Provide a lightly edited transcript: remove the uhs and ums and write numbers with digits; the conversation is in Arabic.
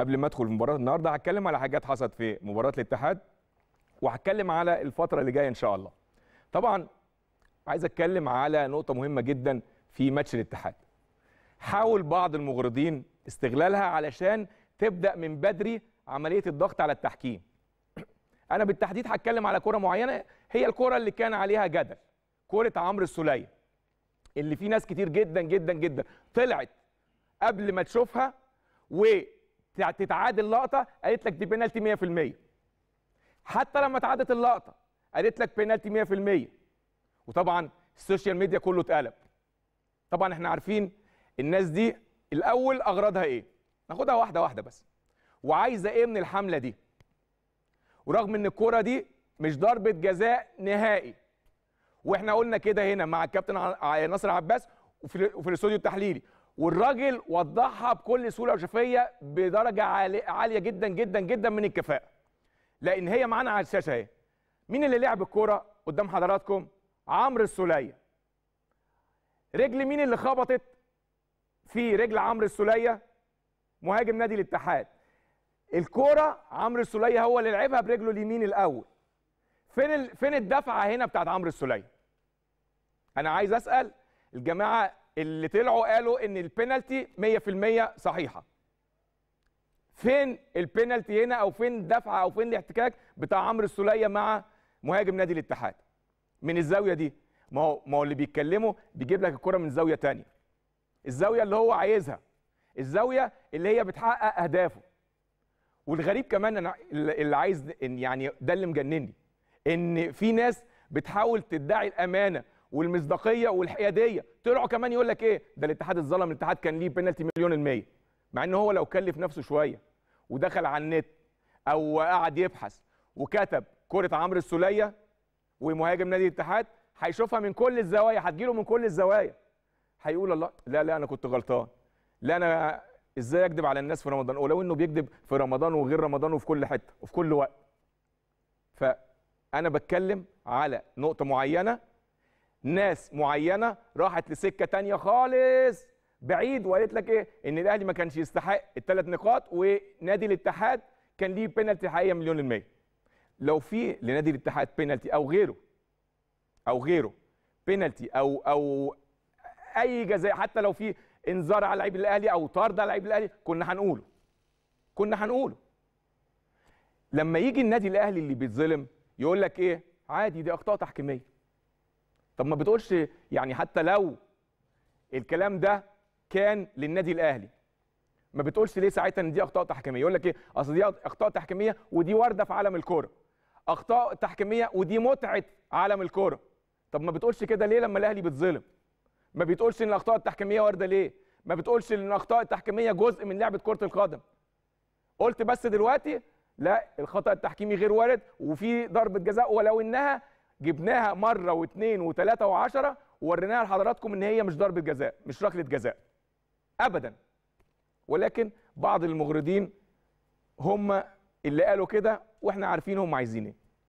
قبل ما ادخل في مباراه النهارده هتكلم على حاجات حصلت في مباراه الاتحاد، وهتكلم على الفتره اللي جايه ان شاء الله. طبعا عايز اتكلم على نقطه مهمه جدا في ماتش الاتحاد. حاول بعض المغرضين استغلالها علشان تبدا من بدري عمليه الضغط على التحكيم. انا بالتحديد هتكلم على كره معينه، هي الكره اللي كان عليها جدل، كره عمرو السولية اللي في ناس كتير جدا جدا جدا طلعت قبل ما تشوفها وتتعادل لقطه قالت لك دي بينالتي 100%، حتى لما اتعادت اللقطه قالت لك بينالتي 100%، وطبعا السوشيال ميديا كله اتقلب. طبعا احنا عارفين الناس دي الاول اغراضها ايه، ناخدها واحده واحده بس، وعايزه ايه من الحمله دي. ورغم ان الكوره دي مش ضربه جزاء نهائي، واحنا قلنا كده هنا مع الكابتن ناصر عباس وفي الاستوديو التحليلي، والراجل وضحها بكل سهوله وشفافيه بدرجه عاليه جدا جدا جدا من الكفاءه، لان هي معانا على الشاشه اهي. مين اللي لعب الكوره قدام حضراتكم؟ عمرو السولية. رجل مين اللي خبطت في رجل عمرو السولية؟ مهاجم نادي الاتحاد. الكوره عمرو السولية هو اللي لعبها برجله اليمين الاول. فين الدفعه هنا بتاعت عمرو السولية؟ انا عايز اسال الجماعه اللي طلعوا قالوا ان البينالتي 100% صحيحه. فين البينالتي هنا، او فين الدفعه، او فين الاحتكاك بتاع عمرو السولية مع مهاجم نادي الاتحاد من الزاويه دي؟ ما هو اللي بيتكلمه بيجيب لك الكره من زاويه ثانيه، الزاويه اللي هو عايزها، الزاويه اللي هي بتحقق اهدافه. والغريب كمان، انا اللي عايز يعني ده اللي مجنني، ان في ناس بتحاول تدعي الامانه والمصداقيه والحياديه، طلعوا كمان يقول لك ايه ده الاتحاد اتظلم، الاتحاد كان ليه بينالتي 100%، مع ان هو لو كلف نفسه شويه ودخل على النت او قعد يبحث وكتب كره عمرو السولية ومهاجم نادي الاتحاد هيشوفها من كل الزوايا، هتجيله من كل الزوايا، هيقول الله لا انا كنت غلطان، لا انا ازاي اكذب على الناس في رمضان، ولو انه بيكذب في رمضان وغير رمضان وفي كل حته وفي كل وقت. فانا بتكلم على نقطه معينه، ناس معينه راحت لسكه ثانيه خالص بعيد وقالت لك ايه ان الاهلي ما كانش يستحق ال3 نقاط ونادي الاتحاد كان ليه بينالتي حقيقيه 100%. لو في لنادي الاتحاد بينالتي او غيره بينالتي او اي جزاء، حتى لو في انذار على لعيب الاهلي او طرد على لعيب الاهلي، كنا هنقوله. لما يجي النادي الاهلي اللي بيتظلم يقول لك ايه عادي دي اخطاء تحكيميه. طب ما بتقولش يعني حتى لو الكلام ده كان للنادي الاهلي ما بتقولش ليه ساعتها ان دي اخطاء تحكيميه؟ يقول لك ايه اصل دي اخطاء تحكيميه ودي وارده في عالم الكوره، اخطاء تحكيميه ودي متعه عالم الكوره. طب ما بتقولش كده ليه لما الاهلي بيتظلم؟ ما بتقولش ان الاخطاء التحكيميه وارده ليه؟ ما بتقولش ان الاخطاء التحكيميه جزء من لعبه كره القدم. قلت بس دلوقتي لا الخطا التحكيمي غير وارد وفي ضربه جزاء، ولو انها جبناها مره واثنين وثلاثه وعشره ووريناها لحضراتكم ان هي مش ضربه جزاء، مش ركله جزاء ابدا. ولكن بعض المغرضين هم اللي قالوا كده، واحنا عارفين هم عايزين ايه.